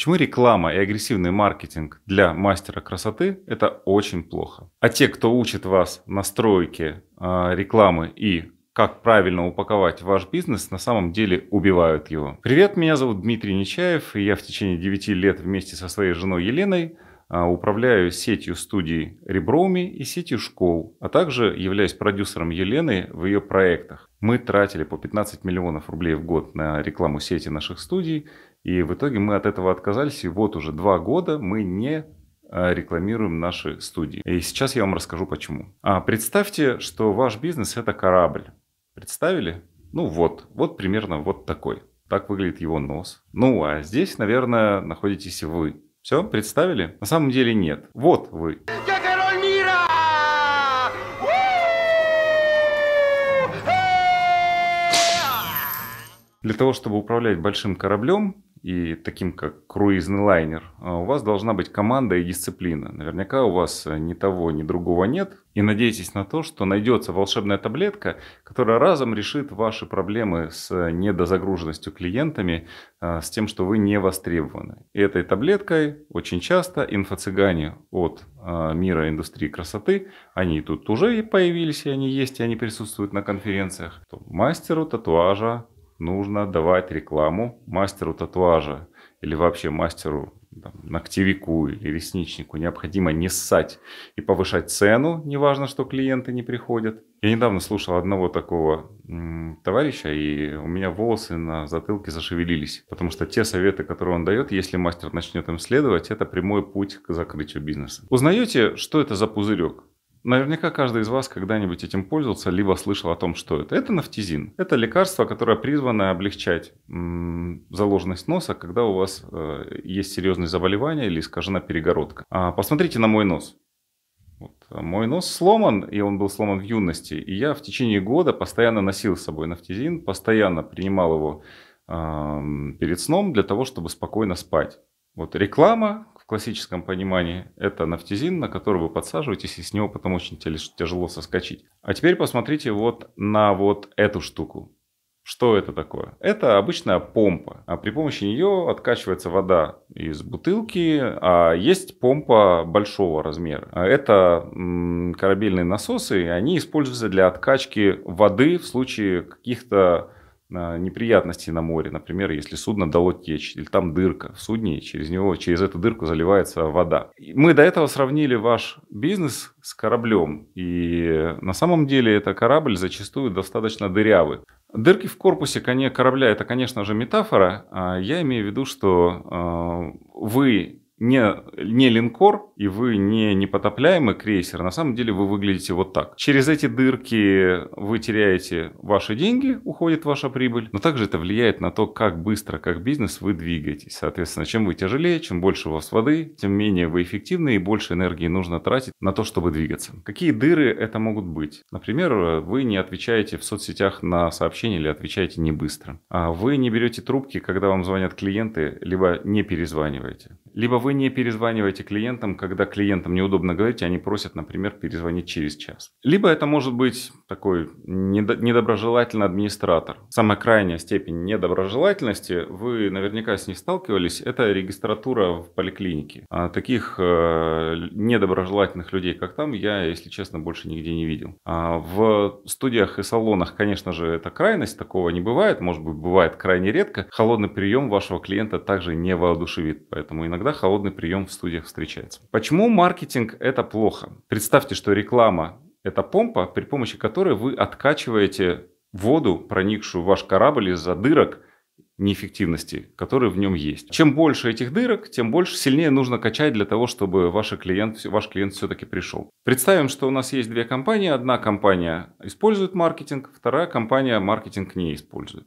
Почему реклама и агрессивный маркетинг для мастера красоты – это очень плохо? А те, кто учит вас настройки рекламы и как правильно упаковать ваш бизнес, на самом деле убивают его. Привет, меня зовут Дмитрий Нечаев, и я в течение 9 лет вместе со своей женой Еленой управляю сетью студий Реброми и сетью школ, а также являюсь продюсером Елены в ее проектах. Мы тратили по 15 миллионов рублей в год на рекламу сети наших студий, и в итоге мы от этого отказались, и вот уже 2 года мы не рекламируем наши студии. И сейчас я вам расскажу почему. Представьте, что ваш бизнес – это корабль. Представили? Ну вот примерно вот такой. Так выглядит его нос. Ну а здесь, наверное, находитесь вы. Все, представили? На самом деле нет. Вот вы. Я король мира! Для того, чтобы управлять большим кораблем и таким, как круизный лайнер, у вас должна быть команда и дисциплина. Наверняка у вас ни того, ни другого нет. И надейтесь на то, что найдется волшебная таблетка, которая разом решит ваши проблемы с недозагруженностью клиентами, с тем, что вы не востребованы. И этой таблеткой очень часто инфо-цыгане от мира индустрии красоты, они тут уже и появились, и они есть, и они присутствуют на конференциях. Мастеру татуажа нужно давать рекламу, мастеру татуажа или вообще мастеру ногтевику или ресничнику необходимо не ссать и повышать цену, неважно, что клиенты не приходят. Я недавно слушал одного такого товарища, и у меня волосы на затылке зашевелились, потому что те советы, которые он дает, если мастер начнет им следовать, это прямой путь к закрытию бизнеса. Узнаете, что это за пузырек? Наверняка каждый из вас когда-нибудь этим пользовался, либо слышал о том, что это. Это нафтизин. Это лекарство, которое призвано облегчать заложенность носа, когда у вас есть серьезные заболевания или искажена перегородка. Посмотрите на мой нос. Вот. Мой нос сломан, и он был сломан в юности. И я в течение года постоянно носил с собой нафтизин, постоянно принимал его перед сном для того, чтобы спокойно спать. Вот реклама. В классическом понимании это нафтизин, на который вы подсаживаетесь, и с него потом очень тяжело соскочить. А теперь посмотрите вот на вот эту штуку. Что это такое? Это обычная помпа. А при помощи нее откачивается вода из бутылки, а есть помпа большого размера. Это корабельные насосы, и они используются для откачки воды в случае каких-то неприятности на море. Например, если судно дало течь, или там дырка в судне, и через эту дырку заливается вода. Мы до этого сравнили ваш бизнес с кораблем. И на самом деле это корабль зачастую достаточно дырявый. Дырки в корпусе корабля – это, конечно же, метафора. Я имею в виду, что вы не линкор, и вы не непотопляемый крейсер, на самом деле вы выглядите вот так. Через эти дырки вы теряете ваши деньги, уходит ваша прибыль, но также это влияет на то, как быстро, как бизнес вы двигаетесь. Соответственно, чем вы тяжелее, чем больше у вас воды, тем менее вы эффективны и больше энергии нужно тратить на то, чтобы двигаться. Какие дыры это могут быть? Например, вы не отвечаете в соцсетях на сообщения или отвечаете не быстро. Вы не берете трубки, когда вам звонят клиенты, либо не перезваниваете. Либо вы не перезваниваете клиентам, когда клиентам неудобно говорить, и они просят, например, перезвонить через час. Либо это может быть такой недоброжелательный администратор. Самая крайняя степень недоброжелательности, вы наверняка с ней сталкивались, это регистратура в поликлинике. А таких недоброжелательных людей, как там, я, если честно, больше нигде не видел. В студиях и салонах, конечно же, это крайность, такого не бывает, может быть, бывает крайне редко. Холодный прием вашего клиента также не воодушевит, поэтому иногда холодный прием в студиях встречается. Почему маркетинг это плохо? Представьте, что реклама это помпа, при помощи которой вы откачиваете воду, проникшую в ваш корабль из-за дырок неэффективности, которые в нем есть. Чем больше этих дырок, тем больше сильнее нужно качать для того, чтобы ваш клиент все-таки пришел. Представим, что у нас есть две компании. Одна компания использует маркетинг, вторая компания маркетинг не использует.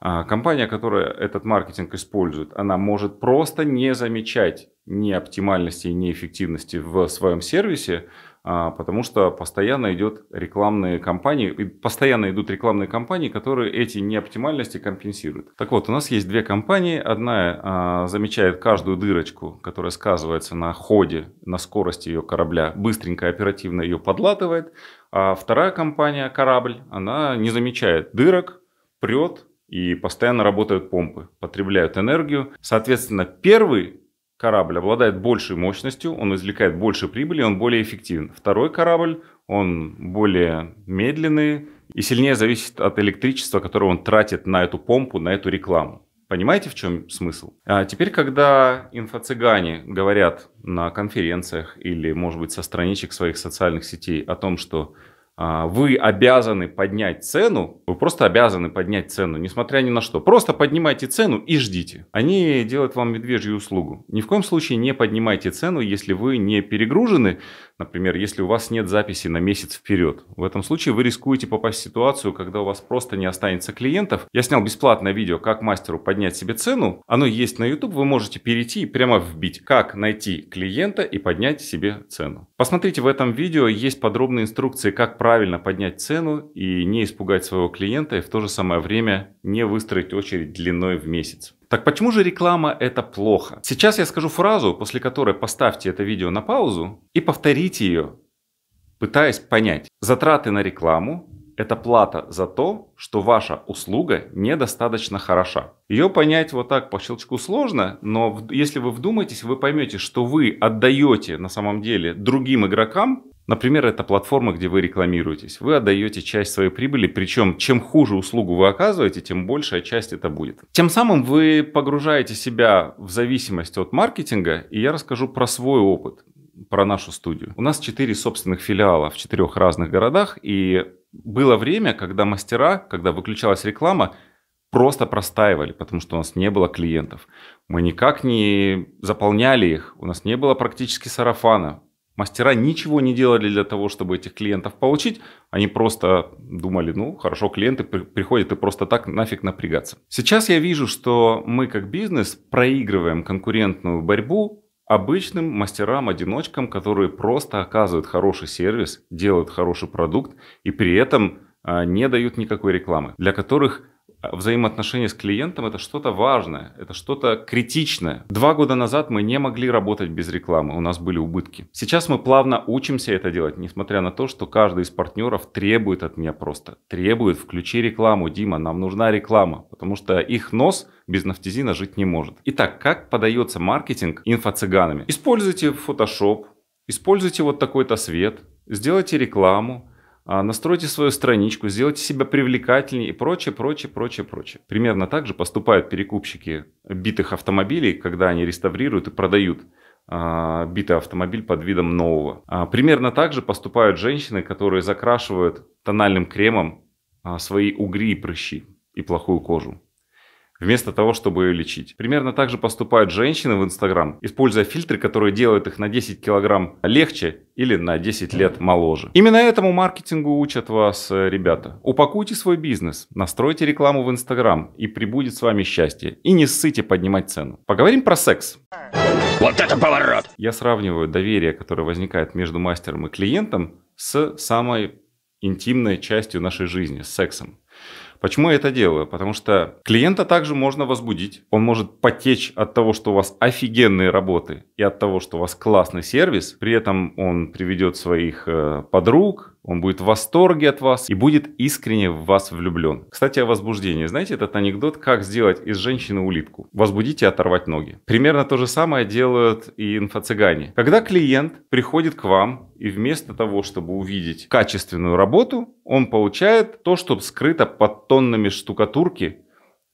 Компания, которая этот маркетинг использует, она может просто не замечать неоптимальности и неэффективности в своем сервисе, потому что постоянно идут рекламные кампании, которые эти неоптимальности компенсируют. Так вот, у нас есть две компании. Одна замечает каждую дырочку, которая сказывается на ходе, на скорости ее корабля, быстренько, оперативно ее подлатывает. А вторая компания, корабль, она не замечает дырок, прет, и постоянно работают помпы, потребляют энергию. Соответственно, первый корабль обладает большей мощностью, он извлекает больше прибыли, он более эффективен. Второй корабль, он более медленный и сильнее зависит от электричества, которое он тратит на эту помпу, на эту рекламу. Понимаете, в чем смысл? А теперь, когда инфо-цыгане говорят на конференциях или, может быть, со страничек своих социальных сетей о том, что вы обязаны поднять цену, вы просто обязаны поднять цену, несмотря ни на что. Просто поднимайте цену и ждите. Они делают вам медвежью услугу. Ни в коем случае не поднимайте цену, если вы не перегружены, например, если у вас нет записи на месяц вперед. В этом случае вы рискуете попасть в ситуацию, когда у вас просто не останется клиентов. Я снял бесплатное видео, как мастеру поднять себе цену. Оно есть на YouTube, вы можете перейти и прямо вбить, как найти клиента и поднять себе цену. Посмотрите, в этом видео есть подробные инструкции, как правильно поднять цену и не испугать своего клиента, и в то же самое время не выстроить очередь длиной в месяц. Так почему же реклама – это плохо? Сейчас я скажу фразу, после которой поставьте это видео на паузу и повторите ее, пытаясь понять. Затраты на рекламу – это плата за то, что ваша услуга недостаточно хороша. Ее понять вот так по щелчку сложно, но если вы вдумаетесь, вы поймете, что вы отдаете на самом деле другим игрокам. Например, это платформа, где вы рекламируетесь. Вы отдаете часть своей прибыли, причем чем хуже услугу вы оказываете, тем большая часть это будет. Тем самым вы погружаете себя в зависимость от маркетинга, и я расскажу про свой опыт, про нашу студию. У нас 4 собственных филиала в 4 разных городах, и было время, когда мастера, когда выключалась реклама, просто простаивали, потому что у нас не было клиентов. Мы никак не заполняли их, у нас не было практически сарафана. Мастера ничего не делали для того, чтобы этих клиентов получить. Они просто думали, ну хорошо, клиенты приходят и просто так нафиг напрягаться. Сейчас я вижу, что мы как бизнес проигрываем конкурентную борьбу обычным мастерам-одиночкам, которые просто оказывают хороший сервис, делают хороший продукт и при этом не дают никакой рекламы, для которых взаимоотношения с клиентом – это что-то важное, это что-то критичное. 2 года назад мы не могли работать без рекламы, у нас были убытки. Сейчас мы плавно учимся это делать, несмотря на то, что каждый из партнеров требует от меня просто. Требует: включи рекламу, Дима, нам нужна реклама, потому что их нос без нафтизина жить не может. Итак, как подается маркетинг инфо-цыганами? Используйте Photoshop, используйте вот такой-то свет, сделайте рекламу, настройте свою страничку, сделайте себя привлекательнее и прочее, прочее, прочее, прочее. Примерно так же поступают перекупщики битых автомобилей, когда они реставрируют и продают битый автомобиль под видом нового. Примерно так же поступают женщины, которые закрашивают тональным кремом свои угри и прыщи и плохую кожу, вместо того, чтобы ее лечить. Примерно так же поступают женщины в Инстаграм, используя фильтры, которые делают их на 10 килограмм легче или на 10 лет моложе. Именно этому маркетингу учат вас, ребята. Упакуйте свой бизнес, настройте рекламу в Инстаграм, и прибудет с вами счастье. И не ссыте поднимать цену. Поговорим про секс. Вот это поворот! Я сравниваю доверие, которое возникает между мастером и клиентом, с самой интимной частью нашей жизни, с сексом. Почему я это делаю? Потому что клиента также можно возбудить. Он может потечь от того, что у вас офигенные работы, и от того, что у вас классный сервис. При этом он приведет своих подруг, он будет в восторге от вас и будет искренне в вас влюблен. Кстати, о возбуждении. Знаете этот анекдот, как сделать из женщины улитку? Возбудите и оторвать ноги. Примерно то же самое делают и инфо-цыгане. Когда клиент приходит к вам, и вместо того, чтобы увидеть качественную работу, он получает то, что скрыто под тоннами штукатурки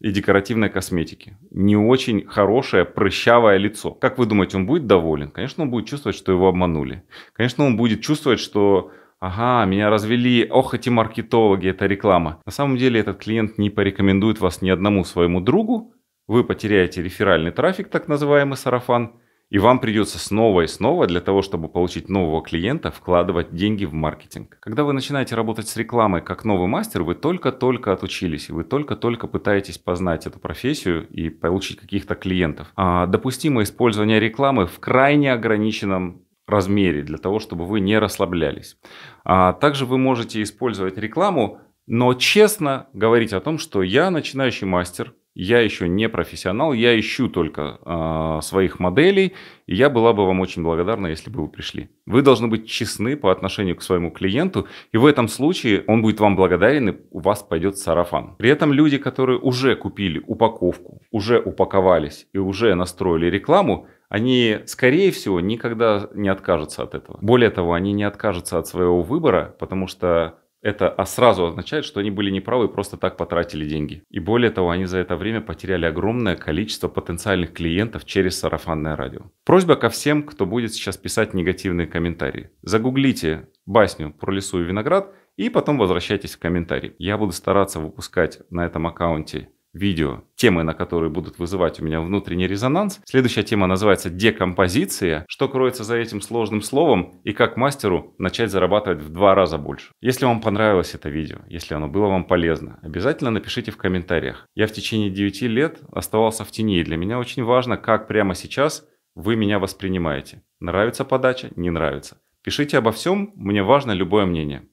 и декоративной косметики. Не очень хорошее прыщавое лицо. Как вы думаете, он будет доволен? Конечно, он будет чувствовать, что его обманули. Конечно, он будет чувствовать, что... Ага, меня развели, ох, эти маркетологи, это реклама. На самом деле этот клиент не порекомендует вас ни одному своему другу, вы потеряете реферальный трафик, так называемый сарафан, и вам придется снова и снова для того, чтобы получить нового клиента, вкладывать деньги в маркетинг. Когда вы начинаете работать с рекламой как новый мастер, вы только-только отучились, и вы только-только пытаетесь познать эту профессию и получить каких-то клиентов. Допустимое использование рекламы в крайне ограниченном размере, для того, чтобы вы не расслаблялись. Также вы можете использовать рекламу, но честно говорить о том, что я начинающий мастер, Я еще не профессионал, я ищу только своих моделей, и я была бы вам очень благодарна, если бы вы пришли. Вы должны быть честны по отношению к своему клиенту, и в этом случае он будет вам благодарен, и у вас пойдет сарафан. При этом люди, которые уже купили упаковку, уже упаковались и уже настроили рекламу, они, скорее всего, никогда не откажутся от этого. Более того, они не откажутся от своего выбора, потому что это сразу означает, что они были неправы и просто так потратили деньги. И более того, они за это время потеряли огромное количество потенциальных клиентов через сарафанное радио. Просьба ко всем, кто будет сейчас писать негативные комментарии. Загуглите басню про лису и виноград и потом возвращайтесь в комментарии. Я буду стараться выпускать на этом аккаунте видео, темы, на которые будут вызывать у меня внутренний резонанс. Следующая тема называется декомпозиция. Что кроется за этим сложным словом и как мастеру начать зарабатывать в 2 раза больше. Если вам понравилось это видео, если оно было вам полезно, обязательно напишите в комментариях. Я в течение 9 лет оставался в тени, и для меня очень важно, как прямо сейчас вы меня воспринимаете. Нравится подача, не нравится. Пишите обо всем, мне важно любое мнение.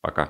Пока.